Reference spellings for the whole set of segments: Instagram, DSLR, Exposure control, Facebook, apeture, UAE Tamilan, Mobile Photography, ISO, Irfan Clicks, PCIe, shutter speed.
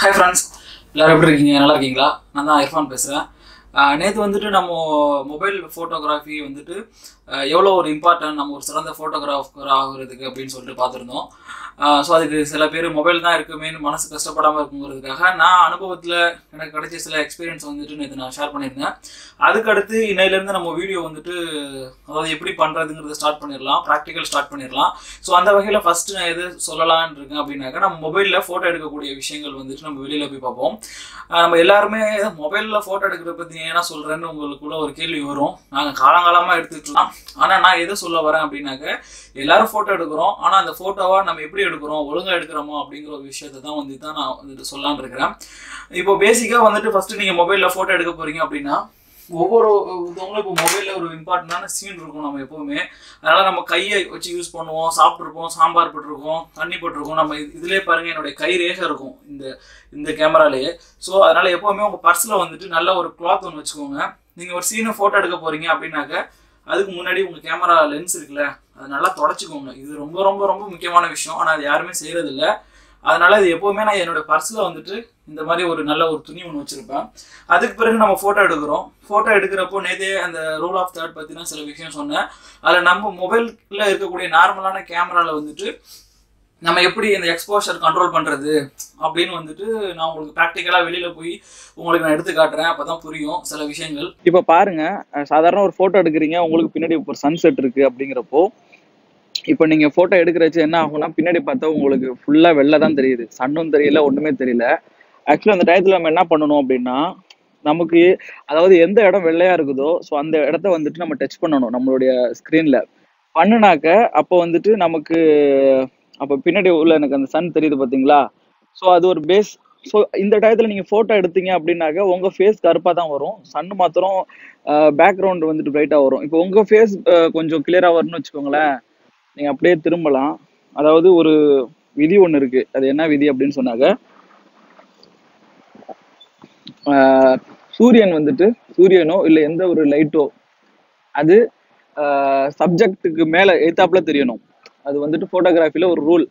Hi friends, welcome to Irfan Clicks. நேத்து வந்துட்டு நம்ம மொபைல் போட்டோகிராஃபி வந்துட்டு எவ்வளவு ஒரு இம்பார்ட்டன்ட் நம்ம ஒரு சிறந்த போட்டோகிராஃபர் ஆகிறதுக்கு அப்படினு சொல்லிட்டு பாத்துறோம். சோ அதுக்கு சில பேர் மொபைல் தான் இருக்குமேன்னு மனசு கஷ்டப்படாம இருக்குங்கிறதுக்காக நான் அனுபவத்துல எனக்கு கிடைச்ச சில எக்ஸ்பீரியன்ஸ் வந்துட்டு நேத்து நான் ஷேர் பண்ணிருந்தேன். அதுக்கு அடுத்து இன்னையில இருந்து நம்ம வீடியோ வந்துட்டு அதாவது எப்படி பண்றதுங்கிறது ஸ்டார்ட் பண்ணிரலாம், பிராக்டிகல் ஸ்டார்ட் பண்ணிரலாம். சோ அந்த வகையில ஃபர்ஸ்ட் நான் எது சொல்லலாம்னு இருக்கேன் அப்படினாக்க நம்ம மொபைல்ல போட்டோ எடுக்க கூடிய விஷயங்கள் வந்துட்டு நம்ம வெளியில போய் பாப்போம். நம்ம எல்லாரும் மொபைல்ல போட்டோ எடுக்கிறது பத்தி என்ன சொல்றேன்னு உங்களுக்குள்ள ஒரு கேள்வி வரும். நாங்க காலங்காலமா எடுத்துக்கலாம். ஆனா நான் எதை சொல்ல வரேன் அப்படின்னாக்க எல்லாரும் போட்டோ எடுக்கிறோம். ஆனா அந்த போட்டோவை நம்ம எப்படி எடுக்கிறோம், ஒழுங்கா எடுக்கிறோமோ அப்படிங்கிற ஒரு விஷயத்தான் வந்துட்டு நான் வந்துட்டு சொல்லாம இருக்கிறேன். இப்போ பேசிக்கா வந்துட்டு ஃபர்ஸ்ட் நீங்க மொபைல்ல போட்டோ எடுக்க போறீங்க அப்படின்னா ஒவ்வொரு ஒருத்தவங்களும் இப்போ மொபைலில் ஒரு இம்பார்ட்டண்டான சீன் இருக்கும் நம்ம எப்போவுமே. அதனால் நம்ம கையை வச்சு யூஸ் பண்ணுவோம், சாப்பிட்ருப்போம், சாம்பார் போட்டிருக்கோம், தண்ணி போட்டிருக்கோம். நம்ம இதுலேயே பாருங்கள், என்னுடைய கை ரேகை இருக்கும் இந்த கேமராலேயே. ஸோ அதனால் எப்போவுமே உங்கள் பர்ஸில் வந்துட்டு நல்ல ஒரு கிளாத் ஒன்று வச்சுக்கோங்க. நீங்கள் ஒரு சீனை ஃபோட்டோ எடுக்க போகிறீங்க அப்படின்னாக்க அதுக்கு முன்னாடி உங்கள் கேமரா லென்ஸ் இருக்குல்ல, அது நல்லா தொடச்சிக்கோங்க. இது ரொம்ப ரொம்ப ரொம்ப முக்கியமான விஷயம். ஆனால் அது யாருமே செய்கிறதில்ல. அதனால இது எப்போவுமே நான் என்னோட பர்ஸில் வந்துட்டு இந்த மாதிரி ஒரு நல்ல ஒரு துணி ஒன்று வச்சுருப்பேன். அதுக்கு பிறகு நம்ம ஃபோட்டோ எடுக்கிறோம். ஃபோட்டோ எடுக்கிறப்போ நேற்றே அந்த ரூல் ஆஃப் தேர்ட் பற்றினா சில விஷயம் சொன்னேன். அதில் நம்ம மொபைலில் இருக்கக்கூடிய நார்மலான கேமராவில் வந்துட்டு நம்ம எப்படி இந்த எக்ஸ்போஷர் கண்ட்ரோல் பண்ணுறது அப்படின்னு வந்துட்டு நான் உங்களுக்கு ப்ராக்டிக்கலாக வெளியில் போய் உங்களுக்கு நான் எடுத்து காட்டுறேன். அப்போ தான் புரியும் சில விஷயங்கள். இப்போ பாருங்கள், சாதாரண ஒரு ஃபோட்டோ எடுக்கிறீங்க, உங்களுக்கு பின்னாடி ஒரு சன்செட் இருக்குது. அப்படிங்கிறப்போ இப்போ நீங்கள் ஃபோட்டோ எடுக்கிறச்சு என்ன ஆகும்னா பின்னாடி பார்த்தா உங்களுக்கு ஃபுல்லாக வெளில தான் தெரியுது, சன்னும் தெரியல, ஒன்றுமே தெரியல. ஆக்சுவலி அந்த டயத்தில் நம்ம என்ன பண்ணணும் அப்படின்னா நமக்கு அதாவது எந்த இடம் வெள்ளையாக இருக்குதோ ஸோ அந்த இடத்த வந்துட்டு நம்ம டச் பண்ணணும் நம்மளுடைய ஸ்க்ரீனில் பண்ணினாக்க. அப்போ வந்துட்டு நமக்கு அப்போ பின்னாடி உள்ள எனக்கு அந்த சன் தெரியுது பார்த்தீங்களா. ஸோ அது ஒரு பேஸ். ஸோ இந்த டயத்தில் நீங்கள் ஃபோட்டோ எடுத்தீங்க அப்படின்னாக்க உங்கள் ஃபேஸ் கருப்பாக தான் வரும், சன் மாத்திரம் பேக்ரவுண்டு வந்துட்டு பிரைட்டாக வரும். இப்போ உங்கள் ஃபேஸ் கொஞ்சம் கிளியராக வரும்னு வச்சுக்கோங்களேன், நீங்கள் அப்படியே திரும்பலாம். அதாவது ஒரு விதி ஒன்று இருக்குது. அது என்ன விதி அப்படின்னு சொன்னாக்க சூரியனோ இல்லை எந்த ஒரு லைட்டோ அது சப்ஜெக்டுக்கு மேலே எய்த்தாப்புல தெரியணும். அது வந்துட்டு ஃபோட்டோகிராஃபியில் ஒரு ரூல்.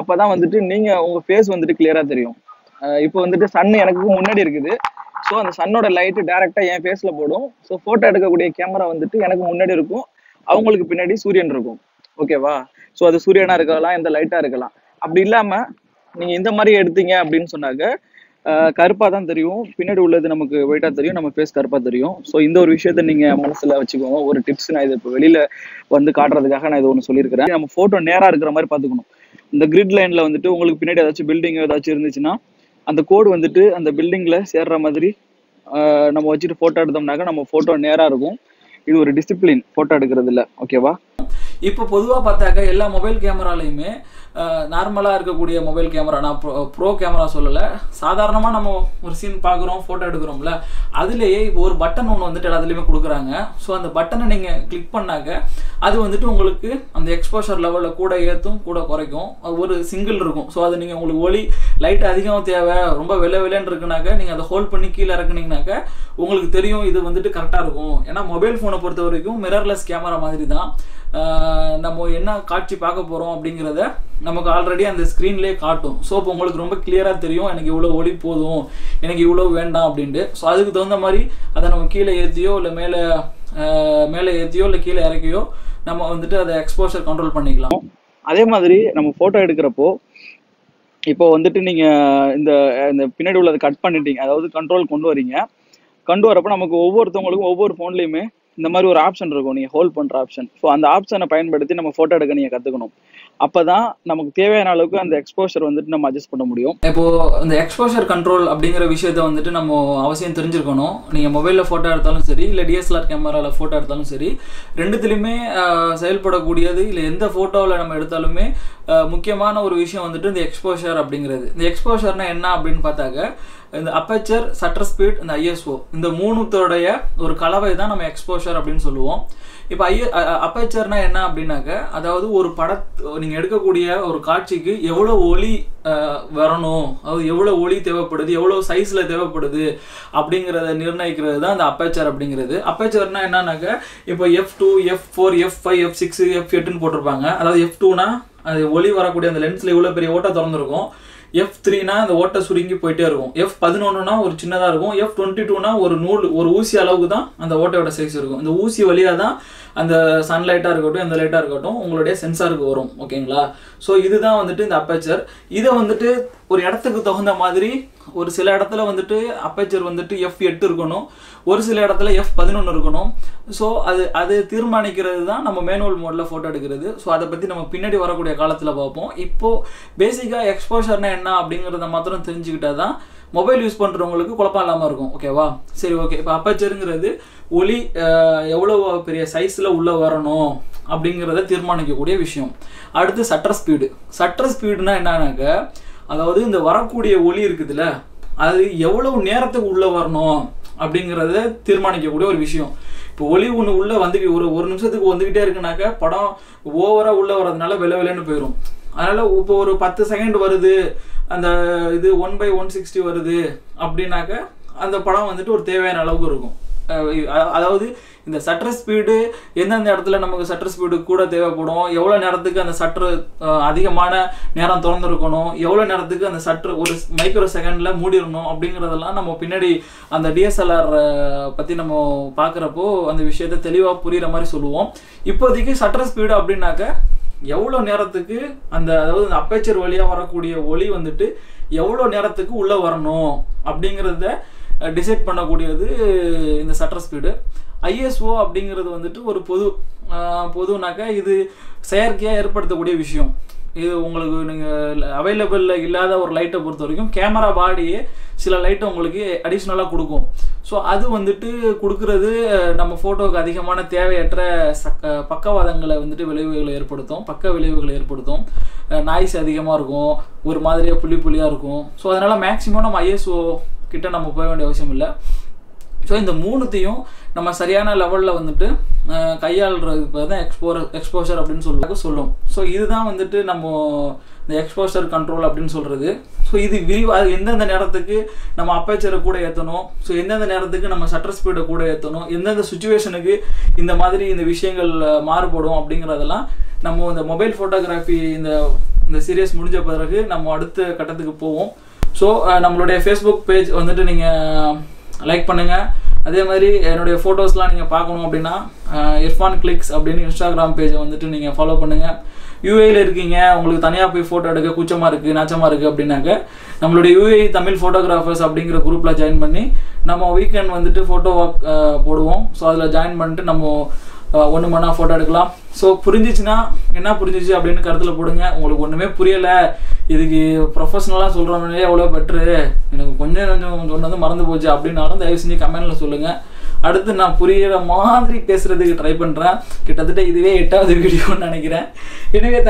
அப்போ தான் வந்துட்டு நீங்கள் உங்கள் ஃபேஸ் வந்துட்டு கிளியராக தெரியும். இப்போ வந்துட்டு சன் எனக்கு முன்னாடி இருக்குது. ஸோ அந்த சன்னோட லைட்டு டேரெக்டாக என் ஃபேஸில் போடும். ஸோ ஃபோட்டோ எடுக்கக்கூடிய கேமரா வந்துட்டு எனக்கு முன்னாடி இருக்கும், அவங்களுக்கு பின்னாடி சூரியன் இருக்கும். ஓகேவா? ஸோ அது சூரியனாக இருக்கலாம், இந்த லைட்டாக இருக்கலாம். அப்படி இல்லாமல் நீங்கள் இந்த மாதிரி எடுத்தீங்க அப்படின்னு சொன்னாக்க கருப்பாக தான் தெரியும், பின்னாடி உள்ளது நமக்கு வெயிட்டாக தெரியும், நம்ம ஃபேஸ் கருப்பாக தெரியும். ஸோ இந்த ஒரு விஷயத்த நீங்கள் மனசில் வச்சுக்கோங்க. ஒரு டிப்ஸ் நான் இது இப்போ வெளியில் வந்து காட்டுறதுக்காக நான் இது ஒன்று சொல்லியிருக்கிறேன். நம்ம ஃபோட்டோ நேராக இருக்கிற மாதிரி பார்த்துக்கணும். இந்த கிரிட் லைனில் வந்துட்டு உங்களுக்கு பின்னாடி ஏதாச்சும் பில்டிங் ஏதாச்சும் இருந்துச்சுன்னா அந்த கோடு வந்துட்டு அந்த பில்டிங்கில் சேர்ற மாதிரி நம்ம வச்சுட்டு ஃபோட்டோ எடுத்தோம்னாக்க நம்ம ஃபோட்டோ நேராக இருக்கும். இது ஒரு டிசிப்ளின் ஃபோட்டோ எடுக்கிறதுல. ஓகேவா? இப்போ பொதுவாக பார்த்தாக்க எல்லா மொபைல் கேமராலையுமே நார்மலாக இருக்கக்கூடிய மொபைல் கேமரா, நான் ப்ரோ கேமரா சொல்லலை, சாதாரணமாக நம்ம ஒரு சீன் பார்க்குறோம், ஃபோட்டோ எடுக்கிறோம்ல, அதுலேயே இப்போ ஒரு பட்டன் ஒன்று வந்துட்டு எல்லாத்துலேயுமே கொடுக்குறாங்க. ஸோ அந்த பட்டனை நீங்கள் கிளிக் பண்ணாக்க அது வந்துட்டு உங்களுக்கு அந்த எக்ஸ்போஷர் லெவலில் கூட ஏற்றும் கூட குறைக்கும். ஒரு சிங்கிள் இருக்கும். ஸோ அது நீங்கள் உங்களுக்கு ஒளி லைட் அதிகம் தேவை, ரொம்ப வெள்ளன்னு இருக்குனாக்க நீங்கள் அதை ஹோல்ட் பண்ணி கீழே இறக்குனீங்கனாக்க உங்களுக்கு தெரியும் இது வந்துட்டு கரெக்டாக இருக்கும். ஏன்னா மொபைல் ஃபோனை பொறுத்த வரைக்கும் மிரர்லெஸ் கேமரா மாதிரி தான். நம்ம என்ன காட்சி பார்க்க போகிறோம் அப்படிங்கிறத நமக்கு ஆல்ரெடி அந்த ஸ்க்ரீன்லேயே காட்டும். ஸோ இப்போ உங்களுக்கு ரொம்ப கிளியராக தெரியும் எனக்கு இவ்வளோ ஒளி போதும், எனக்கு இவ்வளோ வேண்டாம் அப்படின்ட்டு. ஸோ அதுக்கு தகுந்த மாதிரி அதை நம்ம கீழே ஏற்றியோ இல்லை மேலே ஏற்றியோ இல்லை கீழே இறக்கியோ நம்ம வந்துட்டு அதை எக்ஸ்போஷர் கண்ட்ரோல் பண்ணிக்கலாம். அதே மாதிரி நம்ம ஃபோட்டோ எடுக்கிறப்போ இப்போ வந்துட்டு நீங்கள் இந்த பின்னாடி உள்ளதை கட் பண்ணிட்டீங்க, அதாவது கண்ட்ரோல் கொண்டு வரீங்க. கொண்டு வரப்போ நமக்கு ஒவ்வொருத்தவங்களுக்கும் ஒவ்வொரு ஃபோன்லேயுமே இந்த மாதிரி ஒரு ஆப்ஷன் இருக்கும், நீங்கள் ஹோல்ட் பண்ணுற ஆப்ஷன். ஸோ அந்த ஆப்ஷனை பயன்படுத்தி நம்ம ஃபோட்டோ எடுக்க நீங்கள் கற்றுக்கணும். அப்போ தான் நமக்கு தேவையான அளவுக்கு அந்த எக்ஸ்போஷர் வந்துட்டு நம்ம அட்ஜஸ்ட் பண்ண முடியும். இப்போது இந்த எக்ஸ்போஷர் கண்ட்ரோல் அப்படிங்கிற விஷயத்த வந்துட்டு நம்ம அவசியம் தெரிஞ்சிருக்கணும். நீங்கள் மொபைலில் ஃபோட்டோ எடுத்தாலும் சரி இல்லை டிஎஸ்எல்ஆர் கேமராவில் ஃபோட்டோ எடுத்தாலும் சரி ரெண்டுத்துலையுமே செயல்படக்கூடியது இல்லை எந்த ஃபோட்டோவில் நம்ம எடுத்தாலுமே முக்கியமான ஒரு விஷயம் வந்துட்டு இந்த எக்ஸ்போஷர் அப்படிங்கிறது. இந்த எக்ஸ்போஷர்னா என்ன அப்படின்னு பார்த்தாக்க இந்த அப்பேச்சர், சட்டர் ஸ்பீட், இந்த ஐஎஸ்ஓ இந்த மூணுத்தோடைய ஒரு கலவை தான் நம்ம எக்ஸ்போஷர் அப்படின்னு சொல்லுவோம். இப்போ அப்பேச்சர்னா என்ன அப்படின்னாக்க அதாவது ஒரு நீங்கள் எடுக்கக்கூடிய ஒரு காட்சிக்கு எவ்வளோ ஒளி வரணும், அது எவ்வளோ ஒளி தேவைப்படுது, எவ்வளோ சைஸில் தேவைப்படுது அப்படிங்கிறத நிர்ணயிக்கிறது தான் அந்த அப்பேச்சர் அப்படிங்கிறது. அப்பேச்சர்னா என்னன்னாக்க இப்போ F2, F4, F5, F6, F8ன்னு போட்டிருப்பாங்க. அதாவது F2னா அது ஒளி வரக்கூடிய அந்த லென்ஸில் இவ்வளோ பெரிய ஓட்டை திறந்துருக்கும். F3 na the water suringi poite irukum F11 na oru chinna da irukum F22 na oru nool oru oosi alavu da and the water oda size irukum and the oosi valiya da and the sunlight ah irukattum and the light ah irukattum ungalude sensor ku varum okayla so idu da vanditu the aperture idu vanditu oru edathukku thogunda maadhiri oru sila edathula vanditu aperture vanditu F8 irukanum oru sila edathula F11 irukanum so adu தீர்மானிக்கிறது தான் நம்ம manual மோட்ல photo எடுக்கிறது so அத பத்தி நம்ம பின்னாடி வரக்கூடிய காலத்துல பாப்போம் இப்போ பேசிக்கா எக்ஸ்போஷர்னா என்ன அப்படிங்கறத மட்டும் தெரிஞ்சிக்கிட்டா மொபைல் யூஸ் பண்றவங்களுக்கு குழப்பம் இல்லாம இருக்கும் ஓகேவா சரி ஓகே இப்போ அபர்ச்சர்ங்கிறது ஒளி எவ்வளவு பெரிய சைஸ்ல உள்ள வரணும் அப்படிங்கறதை தீர்மானிக்க கூடிய விஷயம் அடுத்து ஷட்டர் ஸ்பீடுனா என்னன்னாக்க அதாவது இந்த வரக்கூடிய ஒளி இருக்குதுல அது எவ்வளவு நேரத்துக்கு உள்ள வரணும் அப்படிங்கறதை தீர்மானிக்க கூடிய ஒரு விஷயம் இப்போ ஒளி உள்ள வந்து ஒரு நிமிஷத்துக்கு வந்துட்டே இருக்குனாக்க படம் ஓவரா உள்ள வரதுனால வெலவெலன்னு போயிடும் அதனால இப்போ ஒரு 10 செகண்ட் வருது அந்த இது 1/160 வருது அப்படினாக்க அந்த படம் வந்துட்டு ஒரு தேவையான அளவுக்கு இருக்கும் அதாவது இந்த ஷட்டர் ஸ்பீடு என்னென்ன இடத்துல நமக்கு ஷட்டர் ஸ்பீடு கூட தேவைப்படும் எவ்வளவு நேரத்துக்கு அந்த ஷட்டர் அதிகமான நேரம் திறந்து இருக்கணும் எவ்வளவு நேரத்துக்கு அந்த ஷட்டர் ஒரு மைக்ரோ செகண்ட்ல மூடிரணும் அப்படிங்கறதெல்லாம் நம்ம பின்னாடி அந்த DSLR பத்தி நம்ம பார்க்கறப்போ அந்த விஷயத்தை தெளிவா புரியுற மாதிரி சொல்லுவோம் இப்போதைக்கு ஷட்டர் ஸ்பீடு அப்படினாக்க எவ்வளவு நேரத்துக்கு அந்த அதாவது அந்த அபர்ச்சர் வழியா வரக்கூடிய ஒளி வந்துட்டு எவ்வளவு நேரத்துக்கு உள்ள வரணும் அப்படிங்கறத டிசைட் பண்ண கூடியது இந்த ஷட்டர் ஸ்பீடு ISO அப்படிங்கிறது வந்துட்டு ஒரு பொதுனாக்க இது செயற்கையா ஏற்படுத்த கூடிய விஷயம் இது உங்களுக்கு நீங்க அவேலபிள்ல இல்லாத ஒரு லைட்ட பொறுத்த வரைக்கும் கேமரா பாடியே சில லைட் உங்களுக்கு அடிஷனலா கொடுக்கும் சோ அது வந்துட்டு கொடுக்கிறது நம்ம போட்டோக்கு அதிகமான தேவையற்ற பக்கவாதங்களை வந்துட்டு பக்க விளைவுகளை ஏற்படுத்தும் நாய்ஸ் அதிகமா இருக்கும் ஒரு மாதிரியா புளியா இருக்கும் சோ அதனால மேக்ஸिमम நம்ம ISO கிட்ட நம்ம போக வேண்டிய அவசியம் இல்ல சோ இந்த மூணுத்தையும் நம்ம சரியான லெவல்ல வந்துட்டு கையாள்றது பதா எக்ஸ்போஷர் அப்படினு சொல்லுவோம் சோ இதுதான் வந்துட்டு நம்ம இந்த எக்ஸ்போஷர் கண்ட்ரோல் அப்படினு சொல்றது சோ இது எந்தெந்த நேரத்துக்கு நம்ம அபர்ச்சர் கூட ஏத்தணும் சோ எந்தெந்த நேரத்துக்கு நம்ம ஷட்டர் ஸ்பீட கூட ஏத்தணும் எந்தெந்த சிச்சுவேஷனுக்கு இந்த மாதிரி இந்த விஷயங்கள் மாறுபடும் அப்படிங்கறதெல்லாம் நம்ம இந்த மொபைல் போட்டோகிராஃபி இந்த சீரிஸ் முடிஞ்ச பிறகு நம்ம அடுத்த கட்டத்துக்கு போவோம் சோ நம்மளுடைய Facebook பேஜ் வந்துட்டு நீங்க லைக் பண்ணுங்க அதே மாதிரி என்னோட போட்டோஸ்லாம் நீங்க பார்க்கணும் அப்படினா Irfan Clicks அப்படின Instagram பேஜை வந்துட்டு நீங்க ஃபாலோ பண்ணுங்க UAE ல இருக்கீங்க உங்களுக்கு தனியா போய் போட்டோ எடுக்க கூச்சமா இருக்கு நாச்சமா இருக்கு அப்படினாக்க நம்மளுடைய UAE தமிழ் போட்டோகிராஃபர்ஸ் அப்படிங்கற குரூப்ல ஜாயின் பண்ணி நம்ம வீக்கெண்ட் வந்துட்டு போட்டோ வாக் போடுவோம் சோ அதுல ஜாயின் பண்ணிட்டு நம்ம one mana photo எடுக்கலாம் சோ புரிஞ்சிச்சுனா என்ன புரிஞ்சிச்சு அப்படினு கருத்துல போடுங்க உங்களுக்கு ஒண்ணுமே புரியல இதுக்கு ப்ரொபஷனலா சொல்றவனே எவ்வளவு பெட்டர் எனக்கு கொஞ்சம் சொன்னது மறந்து போச்சு அப்படினாலும் தயவு செஞ்சு கமெண்ட்ல சொல்லுங்க அடுத்து நான் புரியற மாதிரி பேசிறதுக்கு ட்ரை பண்றேன் கிட்டத்தட்ட இதுவே 8வது வீடியோன்னு நினைக்கிறேன் எனவே